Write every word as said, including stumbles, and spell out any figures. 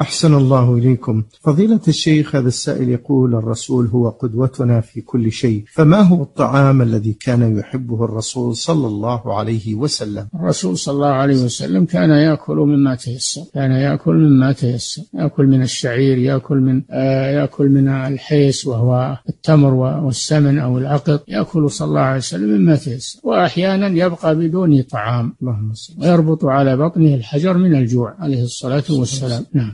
أحسن الله إليكم. فضيلة الشيخ، هذا السائل يقول: الرسول هو قدوتنا في كل شيء، فما هو الطعام الذي كان يحبه الرسول صلى الله عليه وسلم؟ الرسول صلى الله عليه وسلم كان يأكل مما تيسر، كان يأكل مما تيسر، يأكل من الشعير، يأكل من آه يأكل من الحيس وهو التمر والسمن أو العقد، يأكل صلى الله عليه وسلم مما تيسر، وأحيانا يبقى بدون طعام ويربط على بطنه الحجر من الجوع عليه الصلاة والسلام. نعم.